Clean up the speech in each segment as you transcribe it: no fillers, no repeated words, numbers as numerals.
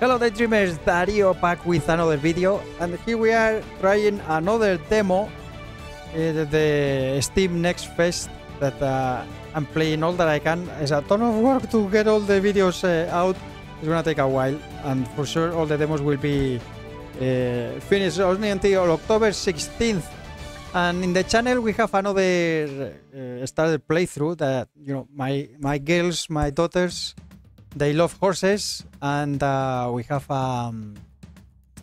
Hello Daydreamers, Dario back with another video, and here we are trying another demo at the Steam Next Fest that I'm playing all that I can. It's a ton of work to get all the videos out. It's gonna take a while, and for sure all the demos will be finished only until October 16th. And in the channel we have another starter playthrough that, you know, my daughters, they love horses, and we have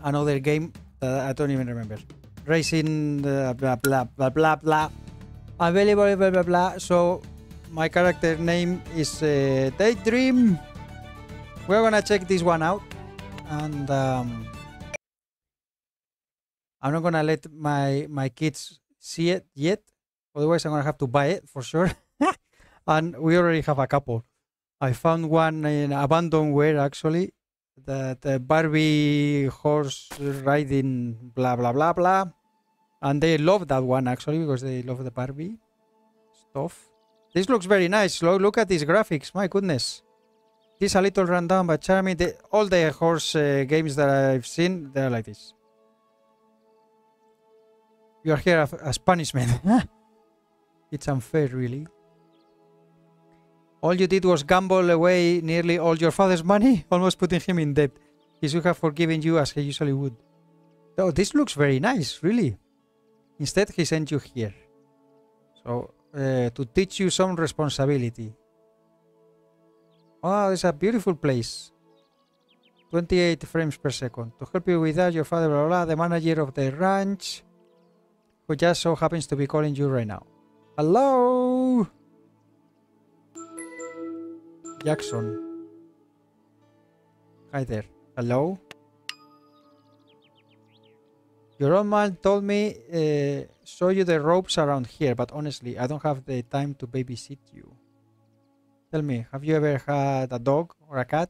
another game that I don't even remember. Racing blah blah blah blah blah. Available blah blah blah. So my character name is Daydream. We're gonna check this one out, and I'm not gonna let my kids see it yet, otherwise I'm gonna have to buy it for sure. And we already have a couple. I found one in abandonware actually, that Barbie horse riding blah blah blah blah, and they love that one actually because they love the Barbie stuff. This looks very nice. Look at these graphics, my goodness. This is a little rundown but charming. All the horse games that I've seen, they're like this. You are here as punishment. It's unfair, really. All you did was gamble away nearly all your father's money, almost putting him in debt. He should have forgiven you as he usually would. Oh, this looks very nice, really. Instead, he sent you here. So, to teach you some responsibility. Oh, it's a beautiful place. 28 frames per second. To help you with that, your father, blah, blah, the manager of the ranch, who just so happens to be calling you right now. Hello? Jackson. Hi there. Hello? Your old man told me show you the ropes around here, but honestly, I don't have the time to babysit you. Tell me, have you ever had a dog or a cat?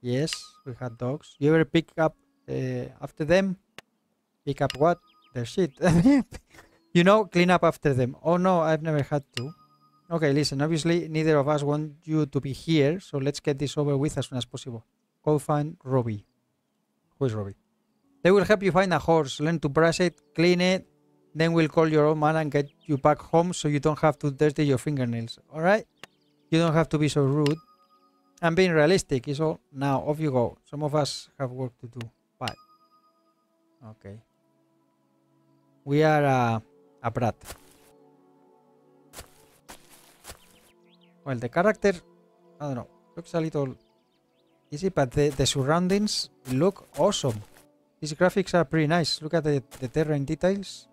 Yes, we had dogs. You ever pick up after them? Pick up what? Their shit. You know, clean up after them. Oh no, I've never had to. Okay, listen, obviously neither of us want you to be here, so let's get this over with as soon as possible. Go find Robbie. Who is Robbie? They will help you find a horse, learn to brush it, clean it, then we'll call your old man and get you back home so you don't have to dirty your fingernails, alright? You don't have to be so rude. I'm being realistic, is all. Now, off you go. Some of us have work to do. Bye. Okay. We are a brat. Well, the character, I don't know, looks a little easy, but the surroundings look awesome. These graphics are pretty nice. Look at the terrain details.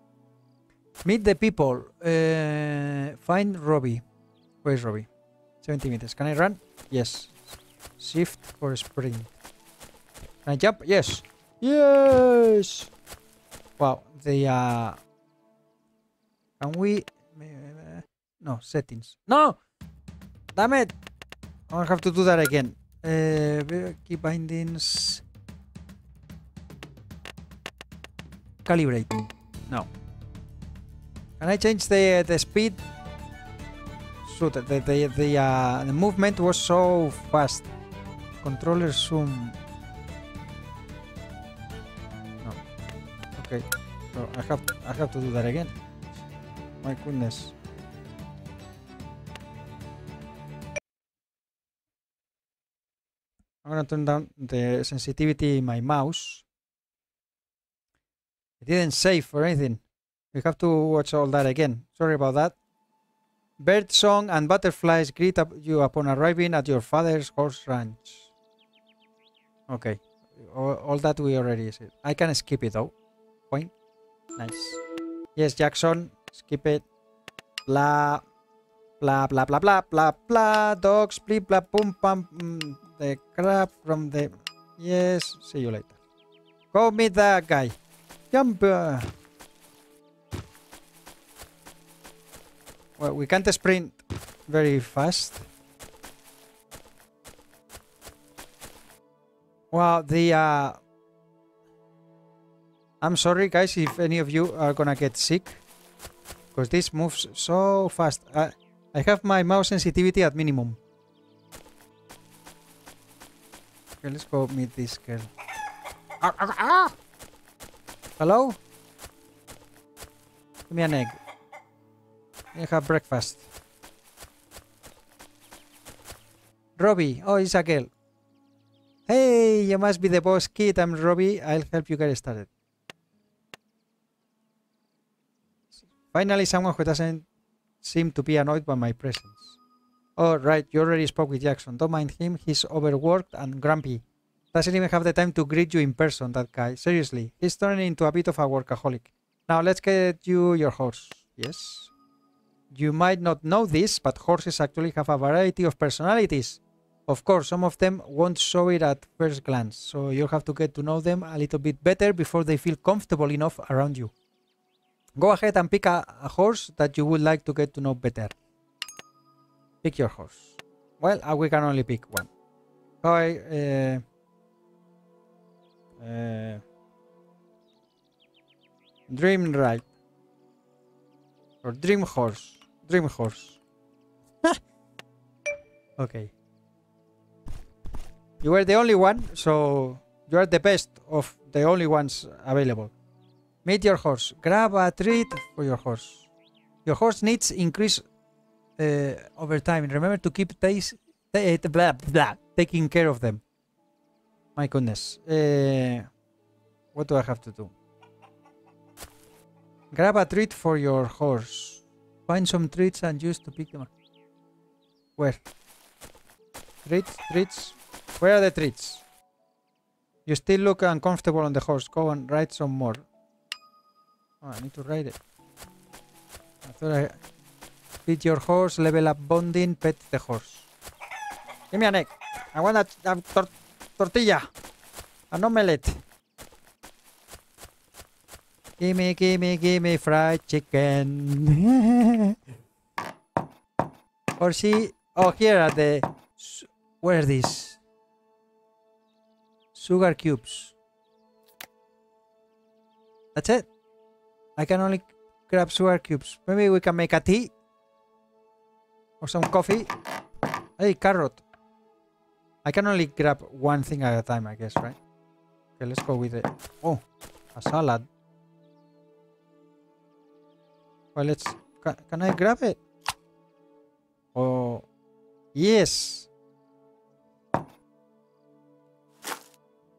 Meet the people. Find Robbie. Where is Robbie? 70 meters. Can I run? Yes. Shift for sprint. Can I jump? Yes. Yes! Wow, they are... Can we... No, settings. No! Damn it! I'll have to do that again. Key bindings... Calibrate. No. Can I change the speed? Shoot, the movement was so fast. Controller zoom... Okay, so I have to do that again. My goodness. I'm gonna turn down the sensitivity in my mouse. It didn't save or anything. We have to watch all that again. Sorry about that. Bird song and butterflies greet you upon arriving at your father's horse ranch. Okay, all that we already said. I can skip it though. Point. Nice. Yes, Jackson. Skip it. Blah. Blah, blah, blah, blah, blah, blah. Dogs, bleep, blah, boom, pam. The crap from the... Yes. See you later. Go meet that guy. Jump. Well, we can't sprint very fast. Wow, the... I'm sorry guys if any of you are gonna get sick, because this moves so fast. I have my mouse sensitivity at minimum. girl. Let's go meet this girl. Arr, arr, arr. Hello? Give me an egg. I have breakfast. Robbie. Oh, it's a girl. Hey, you must be the boss kid. I'm Robbie. I'll help you get started. Finally, someone who doesn't seem to be annoyed by my presence. Oh, right. You already spoke with Jackson. Don't mind him. He's overworked and grumpy. Doesn't even have the time to greet you in person, that guy. Seriously, he's turning into a bit of a workaholic. Now, let's get you your horse. Yes? You might not know this, but horses actually have a variety of personalities. Of course, some of them won't show it at first glance, so you'll have to get to know them a little bit better before they feel comfortable enough around you. Go ahead and pick a horse that you would like to get to know better. Pick your horse. Well, we can only pick one. Dream ride. Or dream horse. Dream horse. Okay. You were the only one, so you are the best of the only ones available. Meet your horse. Grab a treat for your horse. Your horse needs increase over time. Remember to keep taking care of them. My goodness. What do I have to do? Grab a treat for your horse. Find some treats and use to pick them up. Where? Treats, treats. Where are the treats? You still look uncomfortable on the horse. Go and ride some more. Oh, I need to ride it. I thought I... Feed your horse, level up bonding, pet the horse. Give me an egg. I want a tortilla. An omelette. Gimme, gimme, gimme fried chicken. Or she... Oh, here are the... Where are these? Sugar cubes. That's it. I can only grab sugar cubes. Maybe we can make a tea. Or some coffee. Hey, carrot. I can only grab one thing at a time, I guess, right? Okay, let's go with it. Oh, a salad. Well, let's... Can I grab it? Oh, yes.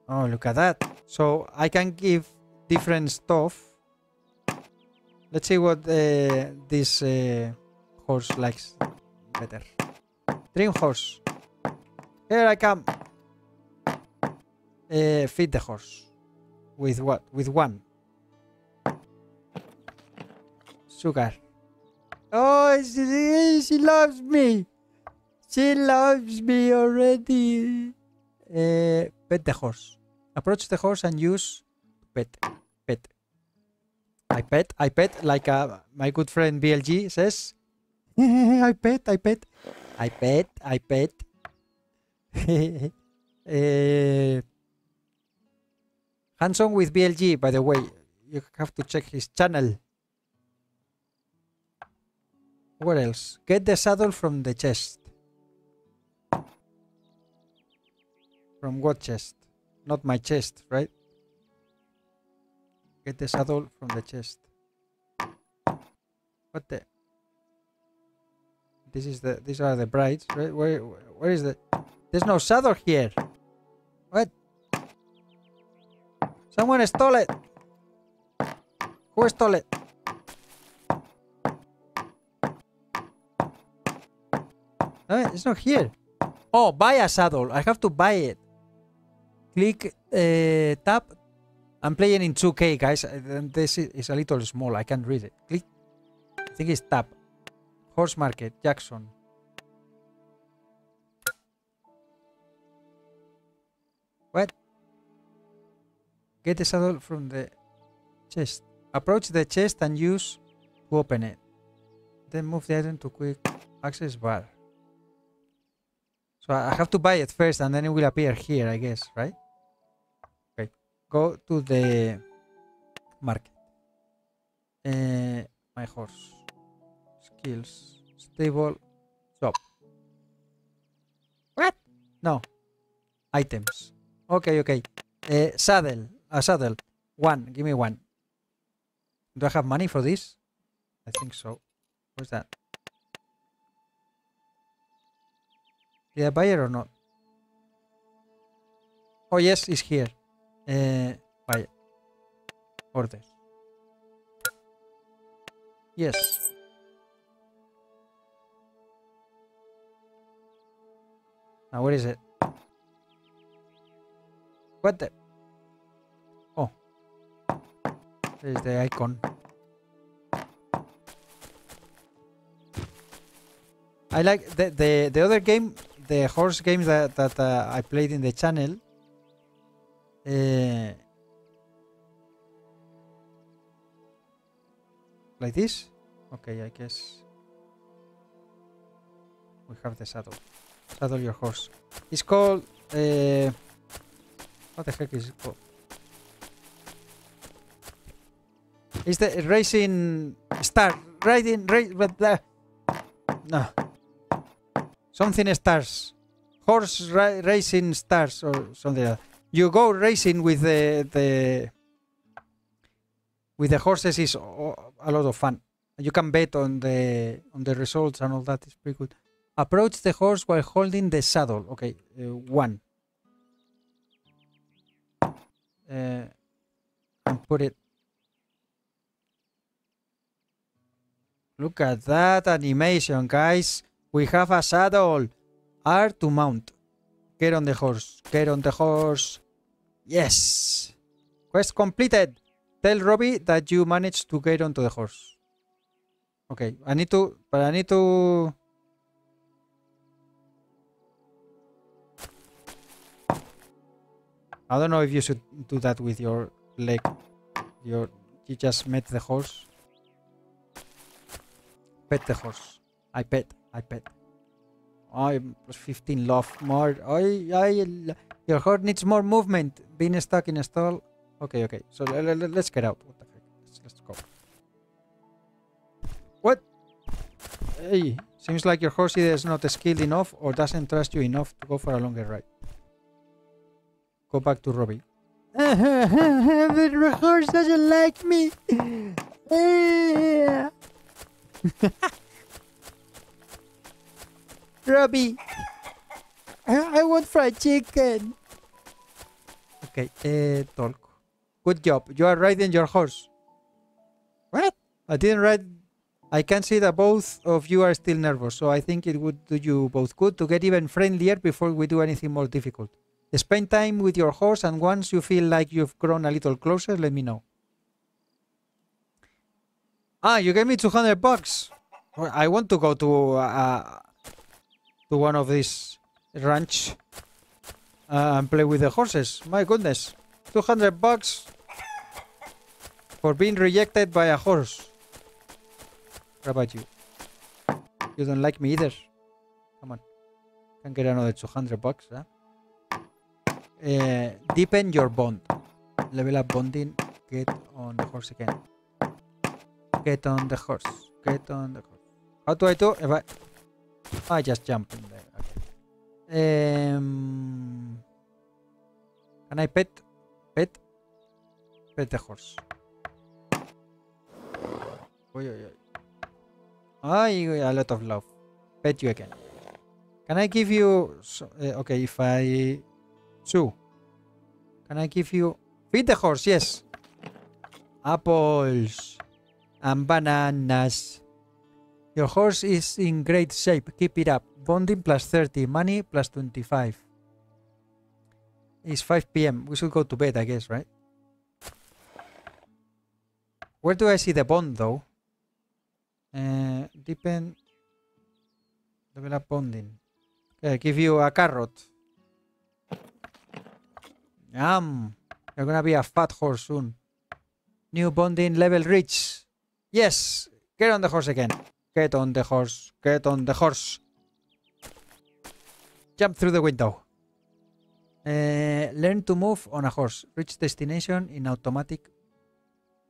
Oh, look at that. So I can give different stuff. Let's see what this horse likes better. Dream horse. Here I come. Feed the horse. With what? With one. Sugar. Oh, she loves me. She loves me already. Pet the horse. Approach the horse and use pet. Pet. I pet, like my good friend BLG says. I pet, I pet. I pet, I pet. Hanson with BLG, by the way. You have to check his channel. What else? Get the saddle from the chest. From what chest? Not my chest, right? Get the saddle from the chest. What the? This is the. These are the brides, right? Where is the? There's no saddle here. What? Someone stole it. Who stole it? No, it's not here. Oh, buy a saddle. I have to buy it. Click tab. I'm playing in 2K, guys, and this is a little small. I can't read it. Click. I think it's tab. Horse market, Jackson. What? Get the saddle from the chest. Approach the chest and use to open it. Then move the item to quick access bar. So I have to buy it first, and then it will appear here, I guess, right? Go to the market. My horse. Skills. Stable. Shop. What? No. items. Okay. Saddle. A saddle. One. Give me one. Do I have money for this? I think so. What's that? Did I buy it or not? Oh, yes, it's here. Buy it. Order. Yes. Now, where is it? What the? Oh. There's the icon. I like the other game, the horse games that I played in the channel. Like this? Okay, I guess we have the saddle. Saddle your horse. It's called... what the heck is it called? It's the racing... Star... Riding... No. Something stars. Horse racing stars or something like that. You go racing with the horses. Is a lot of fun. You can bet on the results and all that. It's pretty good. Approach the horse while holding the saddle. Okay, one. And put it. Look at that animation, guys. We have a saddle. R to mount. Get on the horse. Get on the horse. Yes. Quest completed. Tell Robbie that you managed to get onto the horse. Okay. I need to... I don't know if you should do that with your leg. You just met the horse. Pet the horse. I pet. I'm plus 15 love more. Your heart needs more movement. Being stuck in a stall. Okay. So let's get out. What the heck? Let's go. What? Hey, seems like your horse either is not skilled enough or doesn't trust you enough to go for a longer ride. Go back to Robbie. The horse doesn't like me. Robbie, I want fried chicken. Okay, talk. Good job. You are riding your horse. What? I didn't ride. I can see that both of you are still nervous, so I think it would do you both good to get even friendlier before we do anything more difficult. Spend time with your horse, and once you feel like you've grown a little closer, let me know. Ah, you gave me $200. I want to go to one of these ranch and play with the horses. My goodness, $200 for being rejected by a horse. What about you? You don't like me either. Come on, can get another $200, huh? Deepen your bond. Level up bonding. Get on the horse again. Get on the horse. Get on the horse. How do? If I just jump in there. Okay. Can I pet? Pet the horse. A lot of love. Pet you again. Can I give you? Okay, if I two. Can I give you? Feed the horse. Yes. Apples and bananas. Your horse is in great shape. Keep it up. Bonding plus 30. Money plus 25. It's 5 PM. We should go to bed, I guess, right? Where do I see the bond, though? Depend. Level up bonding. Okay, I give you a carrot. Yum. You're gonna be a fat horse soon. New bonding level reached. Yes. Get on the horse again. Get on the horse. Get on the horse. Jump through the window. Learn to move on a horse. Reach destination in automatic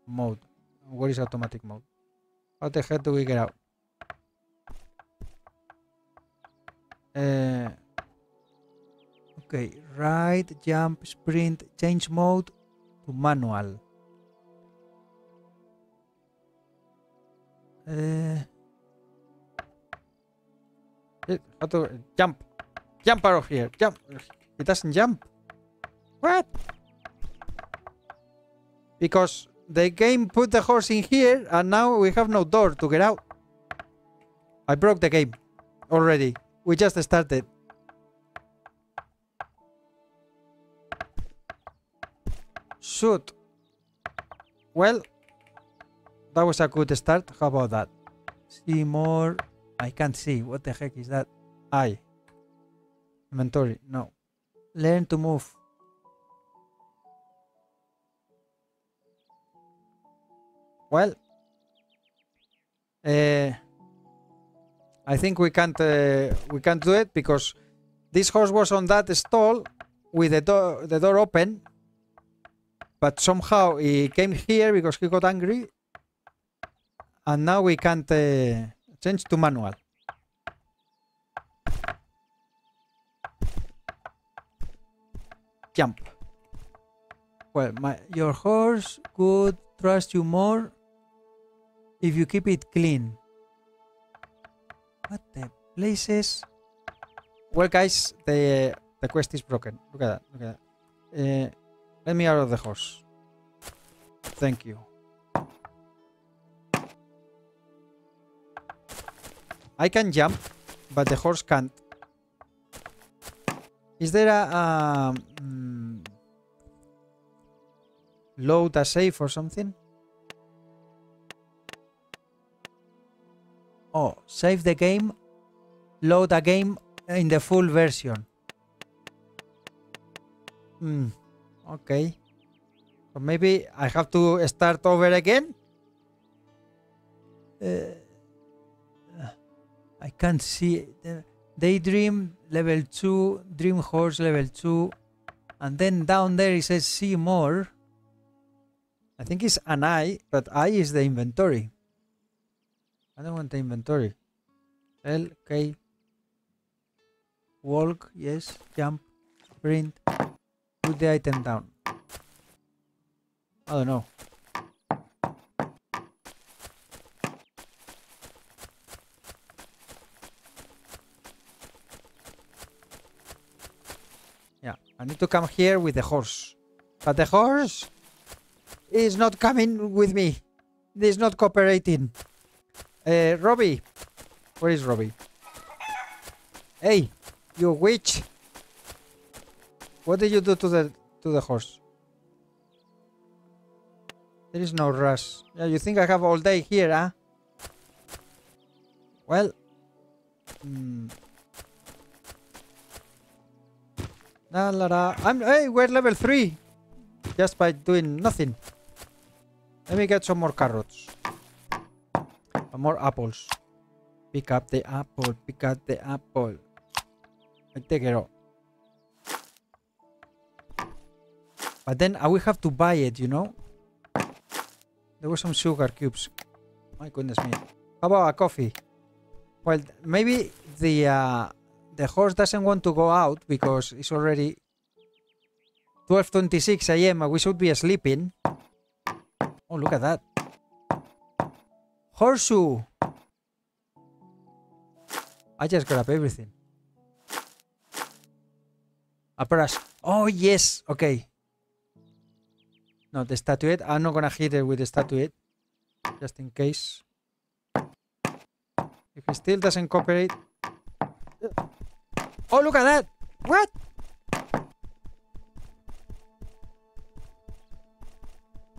mode. What is automatic mode? How the heck do we get out? Okay, right, jump, sprint, change mode to manual. How to jump? Jump out of here. Jump. It doesn't jump. What? Because the game put the horse in here and now we have no door to get out. I broke the game already. We just started. Shoot. Well, that was a good start. How about that? See more. I can't see. What the heck is that? I. Inventory. No. Learn to move. Well, I think we can't do it because this horse was on that stall with the door open, but somehow he came here because he got angry, and now we can't change to manual. Jump. Well, your horse could trust you more if you keep it clean. What the places? Well, guys, the quest is broken. Look at that. Look at that. Let me out of the horse. Thank you. I can jump, but the horse can't. Is there a load a safe or something? Oh, save the game, load a game in the full version. Okay. So maybe I have to start over again? I can't see. Daydream level 2, Dream Horse level 2. And then down there it says see more. I think it's an I, but I is the inventory. I don't want the inventory. L, K. Walk, yes. Jump, sprint. Put the item down. I don't know. Yeah, I need to come here with the horse. But the horse is not coming with me. He's not cooperating. Robbie. Where is Robbie? Hey, you witch. What did you do to the horse? There is no rush. Yeah, you think I have all day here, huh? Well. Hey, we're level 3. Just by doing nothing. Let me get some more carrots. And more apples. Pick up the apple. Pick up the apple. I take it all. But then I will have to buy it, you know? There were some sugar cubes. My goodness me. How about a coffee? Well, maybe the horse doesn't want to go out because it's already 12:26 AM and we should be sleeping. Oh, look at that. Horseshoe! I just grabbed everything. A brush. Oh, yes! Okay. No, the statuette. I'm not gonna hit it with the statuette. Just in case. If it still doesn't cooperate... Oh, look at that! What?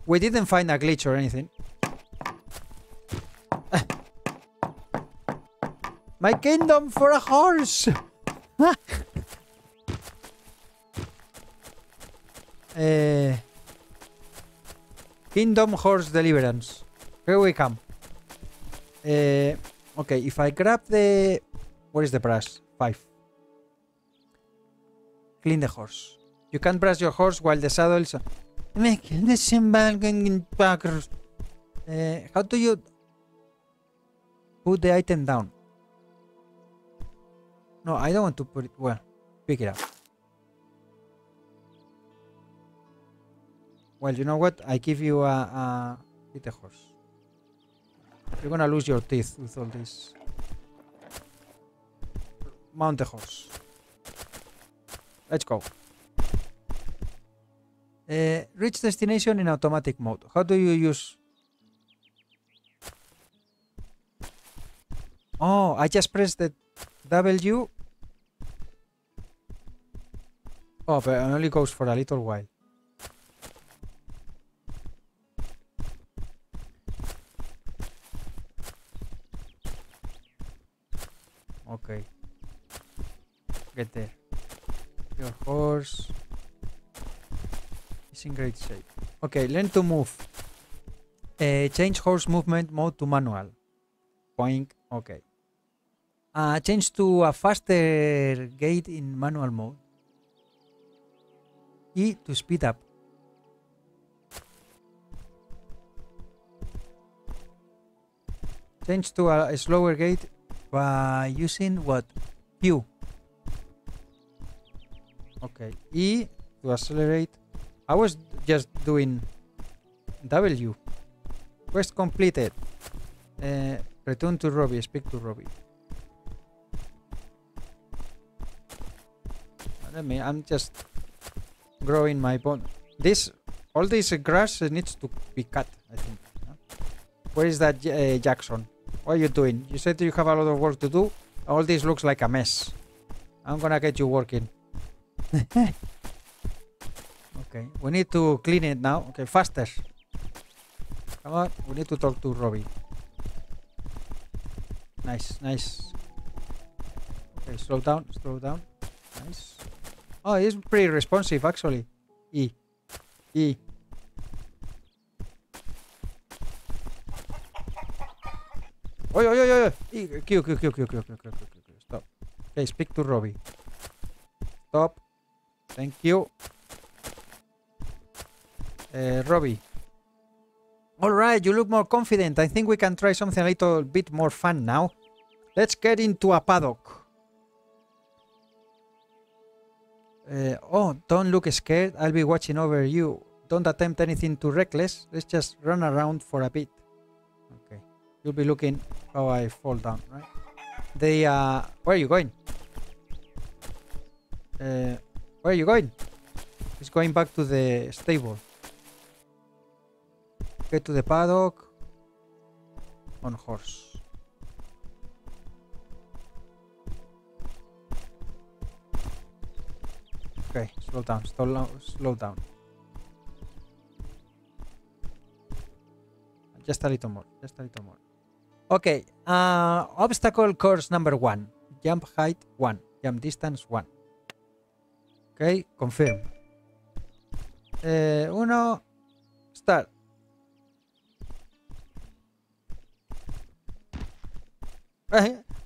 We didn't find a glitch or anything. My kingdom for a horse! Kingdom Horse Deliverance. Here we come. Okay, if I grab the... Where is the brush? 5. Clean the horse. You can brush your horse while the saddle is... how do you put the item down? No, I don't want to put it. Well, pick it up. Well, you know what? I give you a hit a horse. You're gonna lose your teeth with all this. Mount the horse. Let's go. Reach destination in automatic mode. How do you use? Oh, I just pressed the W. Oh, but it only goes for a little while. Okay. Get there. Your horse is in great shape. Okay, learn to move. Change horse movement mode to manual. Boink. Okay. Change to a faster gait in manual mode. E to speed up. Change to a slower gait by using what? Q. Okay. E to accelerate. I was just doing W. Quest completed. Return to Robbie. Speak to Robbie. Let me. I'm just growing my bone. All this grass needs to be cut, I think. Huh? Where is that Jackson? What are you doing? You said you have a lot of work to do. All this looks like a mess. I'm gonna get you working. Okay, we need to clean it now. Okay, faster. Come on, we need to talk to Robbie. Nice, nice. Okay, slow down, slow down. Nice. Oh, it's pretty responsive actually. E. Oi, oi, oi, oi. Q. Stop. Okay, speak to Robbie. Stop. Thank you. Robbie. Alright, you look more confident. I think we can try something a little bit more fun now. Let's get into a paddock. Oh, don't look scared. I'll be watching over you. Don't attempt anything too reckless. Let's just run around for a bit. Okay. You'll be looking how I fall down, right? Where are you going? Where are you going? He's going back to the stable. Get to the paddock. On horse. Okay, slow down, slow down. Just a little more. Okay, obstacle course number 1. Jump height 1. Jump distance 1. Okay, confirm. Uno, start.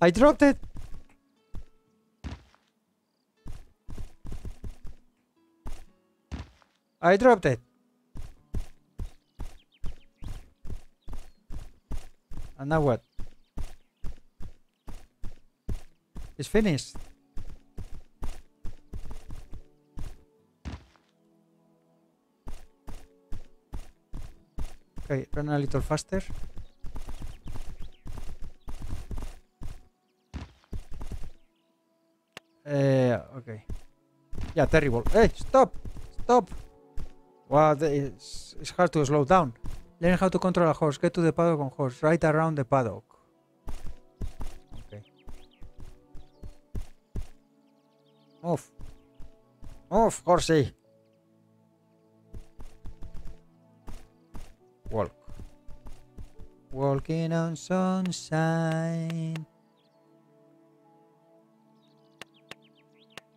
I dropped it. I dropped it. And now what? It's finished. Okay, run a little faster. Okay. Yeah, terrible. Hey, stop! Stop! Well, it's hard to slow down. Learn how to control a horse. Get to the paddock on horse. Right around the paddock. Okay. Move. Move, horsey. Walk. Walking on sunshine.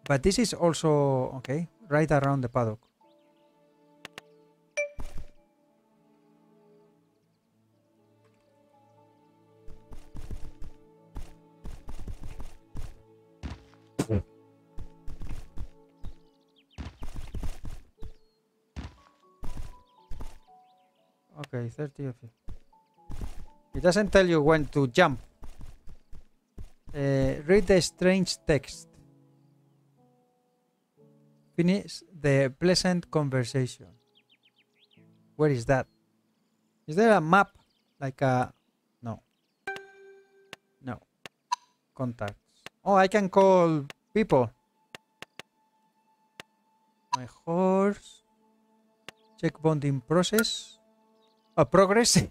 But this is also... Okay. Right around the paddock. Okay, 30 of it. It doesn't tell you when to jump. Read the strange text. Finish the pleasant conversation. Where is that? Is there a map? Like a... no. No. Contacts. Oh, I can call people. My horse. Check bonding process. Oh, progress.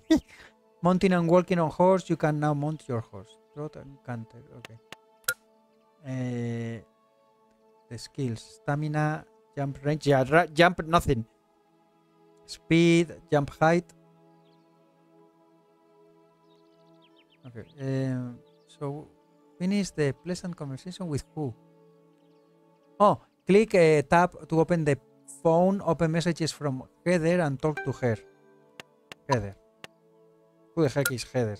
Mounting and walking on horse. You can now mount your horse. Trot and canter. Okay. The skills. Stamina. Jump range. Yeah, jump nothing. Speed. Jump height. Okay. So finish the pleasant conversation with who? Oh, click a tab to open the phone. Open messages from Heather and talk to her. Heather. Who the heck is Heather?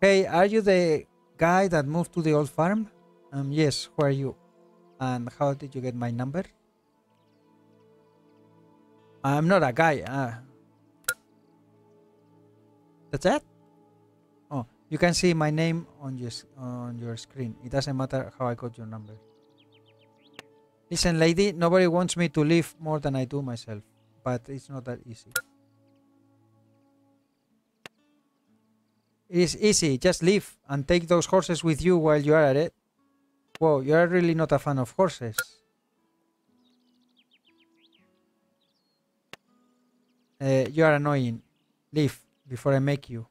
Hey, are you the guy that moved to the old farm? Yes, who are you? And how did you get my number? I'm not a guy. That's it? Oh, you can see my name on your screen. It doesn't matter how I got your number. Listen, lady, nobody wants me to live more than I do myself. But it's not that easy. It's easy. Just leave and take those horses with you while you are at it. Whoa, you are really not a fan of horses. You are annoying. Leave before I make you.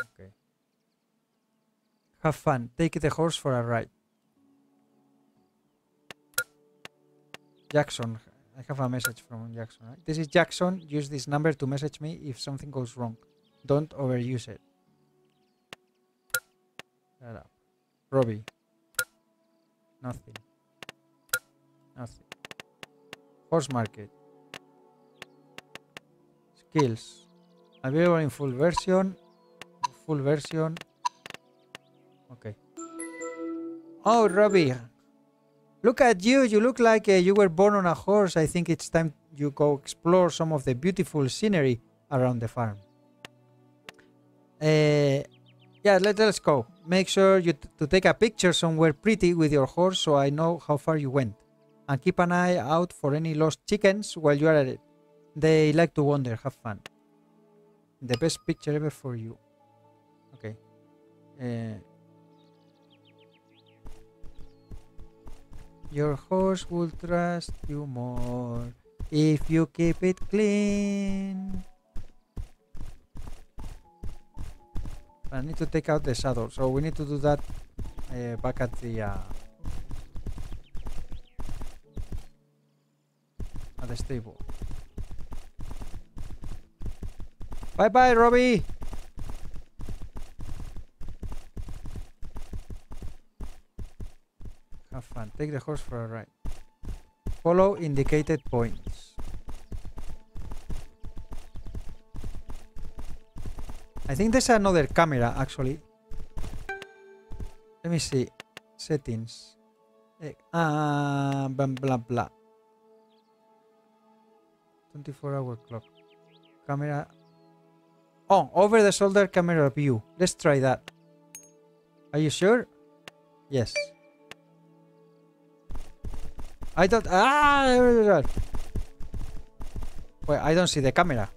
Okay. Have fun. Take the horse for a ride. Jackson. I have a message from Jackson. Right? This is Jackson. Use this number to message me if something goes wrong. Don't overuse it. Shut up. Robbie. Nothing. Nothing. Horse market. Skills. Available in full version. Full version. Okay. Oh, Robbie. Look at you. You look like you were born on a horse. I think it's time you go explore some of the beautiful scenery around the farm. Yeah, let's go. Make sure you to take a picture somewhere pretty with your horse so I know how far you went. And keep an eye out for any lost chickens while you are at it. They like to wander. Have fun. The best picture ever for you. Okay. Your horse will trust you more if you keep it clean. I need to take out the saddle, so we need to do that back at the stable. Bye bye, Robbie. Have fun. Take the horse for a ride. Follow indicated points. I think there's another camera, actually. Let me see. Settings. Blah, blah, blah. 24-hour clock. Camera. Oh, over-the-shoulder camera view. Let's try that. Are you sure? Yes. I don't... Ah! Well, I don't see the camera.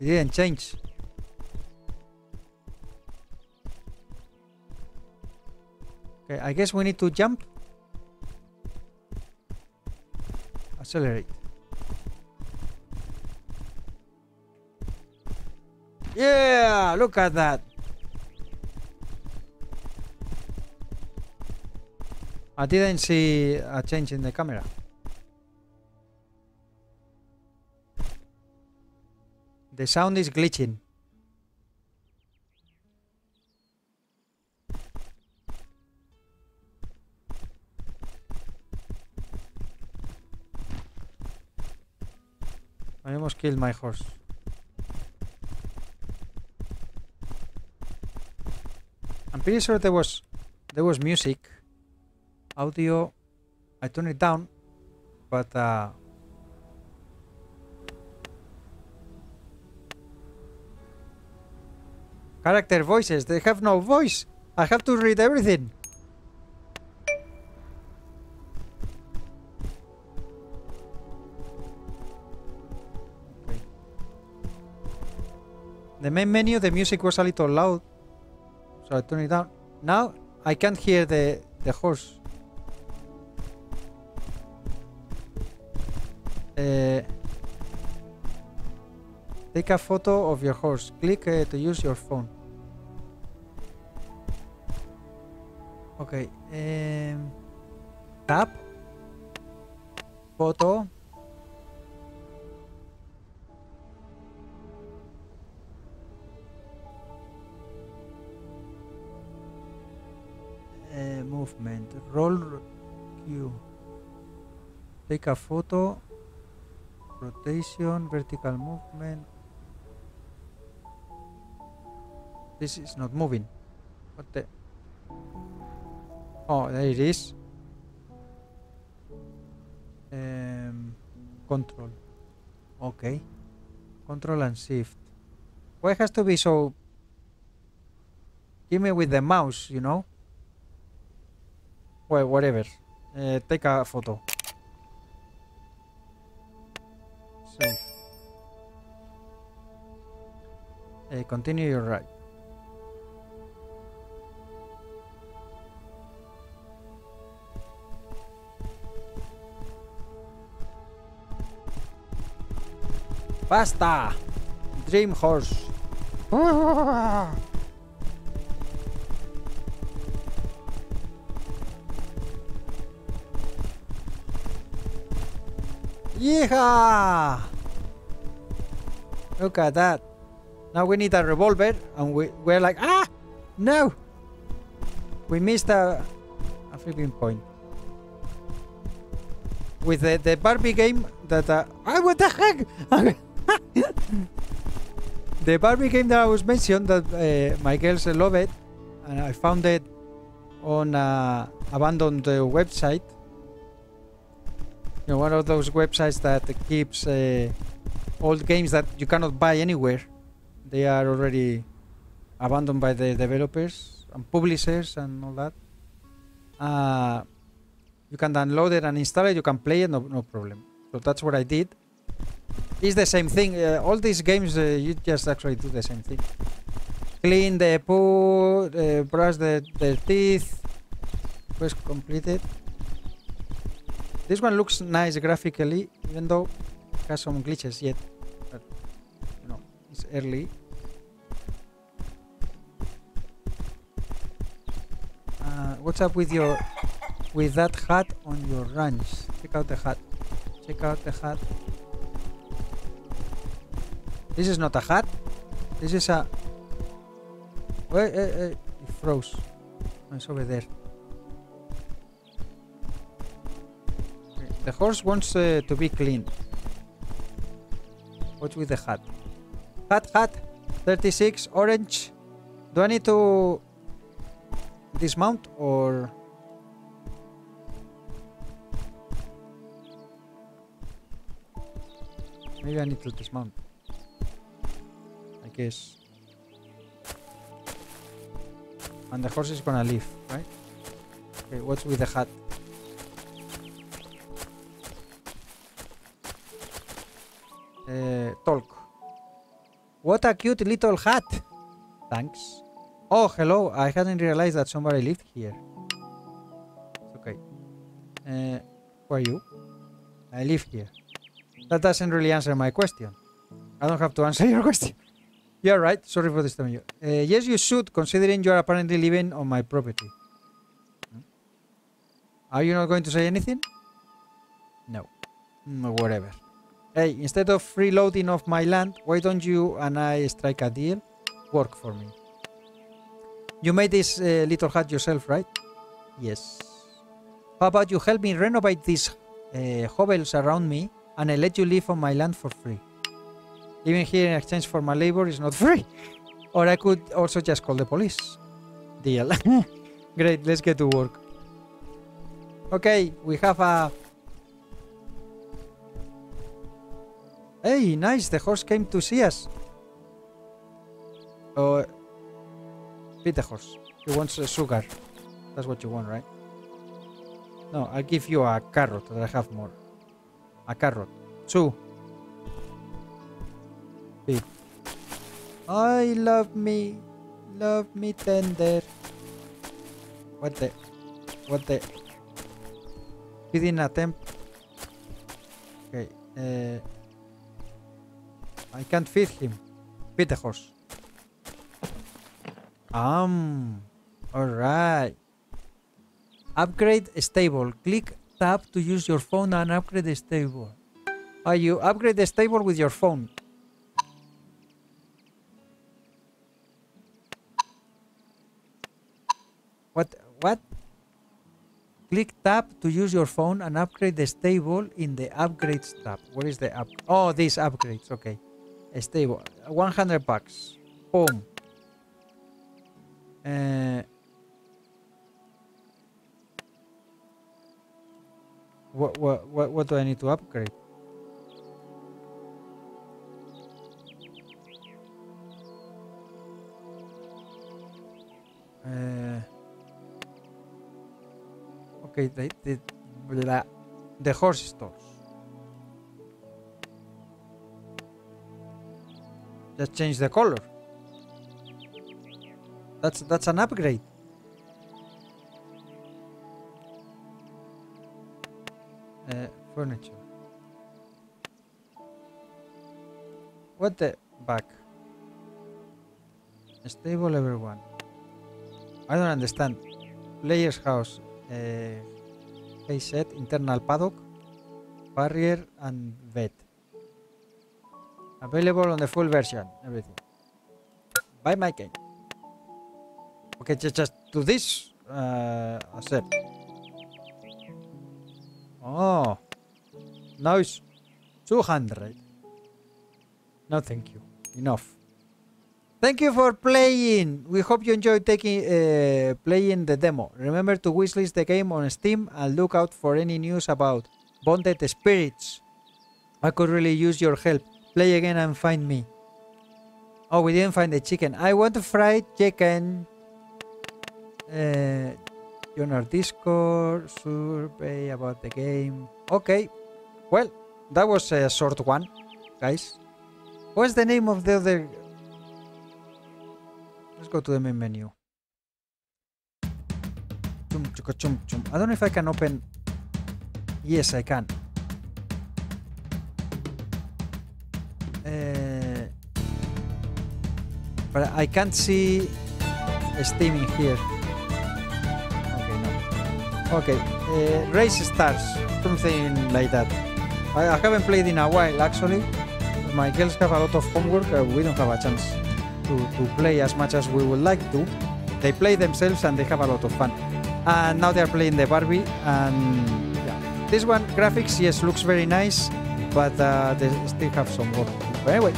It didn't change. Okay, I guess we need to jump. Accelerate. Yeah, look at that. I didn't see a change in the camera. The sound is glitching. I almost killed my horse. I'm pretty sure there was music, audio. I turned it down, but character voices, they have no voice. I have to read everything. The main menu, the music was a little loud, so I turned it down. Now I can't hear the horse. Take a photo of your horse. Click to use your phone. Okay. Tap. Photo. Movement. Roll Q. Take a photo. Rotation. Vertical movement. This is not moving. What the? Oh, there it is. Control. Okay. Control and shift. Why it has to be so? Give me with the mouse, you know? Well, whatever. Take a photo. Save. Continue your ride. Basta! Dream horse. Yeehaw! Look at that. Now we need a revolver, and we're like, ah! No! We missed a flipping point. With the Barbie game that what the heck? The Barbie game that I was mentioned, that my girls love it, and I found it on an abandoned website. You know, one of those websites that keeps old games that you cannot buy anywhere. They are already abandoned by the developers and publishers and all that. You can download it and install it, you can play it, no problem. So that's what I did. It's the same thing. All these games, you just actually do the same thing. Clean the poo, brush the teeth. Quest completed. This one looks nice graphically, even though it has some glitches yet. But, you know, it's early. What's up with your... with that hat on your ranch? Check out the hat. Check out the hat. This is not a hat. This is a... wait, it froze. It's over there. The horse wants to be clean. What's with the hat? Hat, hat. 36, orange. Do I need to dismount or... maybe I need to dismount. Yes. And the horse is gonna leave, right? Okay, what's with the hat? Talk. What a cute little hat! Thanks. Oh, hello, I hadn't realized that somebody lived here. It's okay. Who are you? I live here. That doesn't really answer my question. I don't have to answer your question. You're right, sorry for disturbing you. Yes, you should, considering you're apparently living on my property. Are you not going to say anything? No. Whatever. Hey, instead of freeloading off my land, why don't you and I strike a deal? Work for me. You made this little hut yourself, right? Yes. How about you help me renovate these hovels around me, and I let you live on my land for free? Living here in exchange for my labor is not free. Or I could also just call the police. Deal. Great, let's get to work. Okay, we have a... hey, nice, the horse came to see us. Oh, beat the horse. He wants sugar. That's what you want, right? No, I'll give you a carrot that I have more. A carrot. Two. I love me tender. What the? Feeding attempt. Okay, I can't feed him. Feed the horse. Alright. Upgrade stable. Click tab to use your phone and upgrade the stable. Oh, you upgrade the stable with your phone. What? Click tab to use your phone and upgrade the stable in the upgrades tab. Where is the up? Oh, these upgrades. Okay. A stable. 100 bucks. Boom. What do I need to upgrade? Okay, the horse stores. Just change the color. That's an upgrade. Furniture. What the back? Stable everyone. I don't understand. Player's house. They set internal paddock, barrier and vet. Available on the full version. Everything. Buy my game. Okay, just do this. Accept. Oh, now it's 200. No, thank you. Enough. Thank you for playing. We hope you enjoyed playing the demo. Remember to wishlist the game on Steam and look out for any news about Bonded Spirits. I could really use your help. Play again and find me. Oh, we didn't find the chicken. I want to fry chicken. Join our Discord. Survey about the game. Okay. Well, that was a short one, guys. What's the name of the other... Let's go to the main menu. I don't know if I can open. Yes, I can. But I can't see Steam in here. Okay, no. Okay, race stars, something like that. I haven't played in a while actually. My girls have a lot of homework. We don't have a chance to play as much as we would like to. They play themselves and they have a lot of fun. And now they're playing the Barbie and yeah. This one, graphics, yes, looks very nice, but they still have some work. But anyway,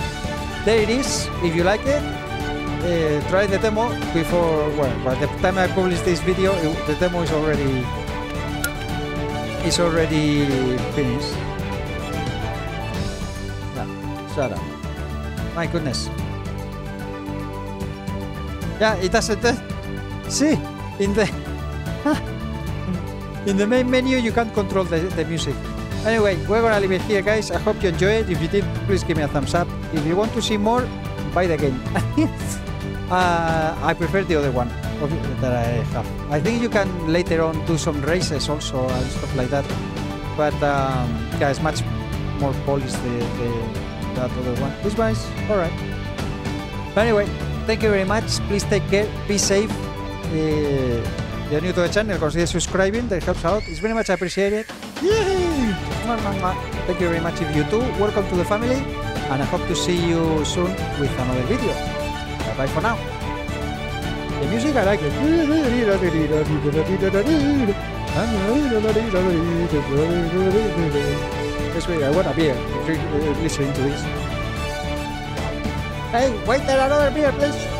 there it is. If you like it, try the demo before, well, by the time I publish this video, the demo is already finished. Yeah, shut up. My goodness. Yeah, it doesn't. See, in the main menu you can't control the music. Anyway, we're gonna leave it here, guys. I hope you enjoyed it. If you did, please give me a thumbs up. If you want to see more, buy the game. I prefer the other one that I have. I think you can later on do some races also and stuff like that. But yeah, it's much more polished that other one. This one's alright. But anyway. Thank you very much. Please take care. Be safe. If you're new to the channel, consider subscribing. That helps out. It's very much appreciated. Yay! Thank you very much if you do. Welcome to the family. And I hope to see you soon with another video. Bye-bye for now. The music, I like it. This way, I want a beer if you're listening to this. Hey, wait there, another beer, please!